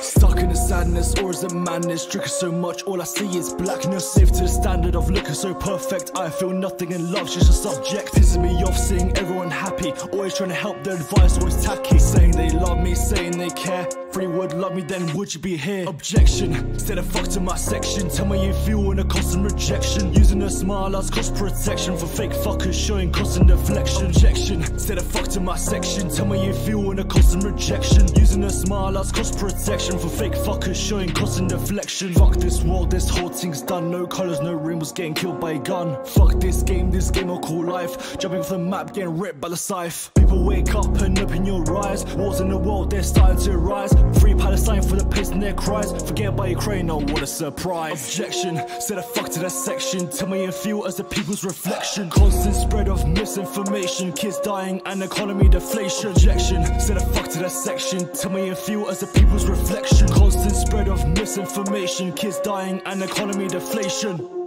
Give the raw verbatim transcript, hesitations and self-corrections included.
Stuck in the sadness, or is it madness? Drinking so much, all I see is blackness. Safe to the standard of looking so perfect, I feel nothing in love, she's a subject. Pissing me off seeing everyone happy, always trying to help, their advice always tacky. Saying they love me, saying they care. If you would love me, then would you be here? Objection, stay the fuck to my section. Tell me you feel in a constant rejection. Using a smile as cost protection for fake fuckers showing constant deflection. Objection, stay the fuck to my section. Tell me you feel in a constant rejection. Using a smile as cost protection for fake fuckers showing constant deflection. Fuck this world, this whole thing's done. No colours, no rainbows, getting killed by a gun. Fuck this game, this game I call life. Jumping off the map, getting ripped by the scythe. People wake up and open your eyes. Wars in the world, they're starting to rise. Free Palestine for the pace and their cries. Forget about Ukraine, oh what a surprise. Objection, say the fuck to that section. Tell me you feel as the people's reflection. Constant spread of misinformation. Kids dying and economy deflation. Objection, say the fuck to that section. Tell me you feel as the people's reflection. Constant spread of misinformation. Kids dying and economy deflation.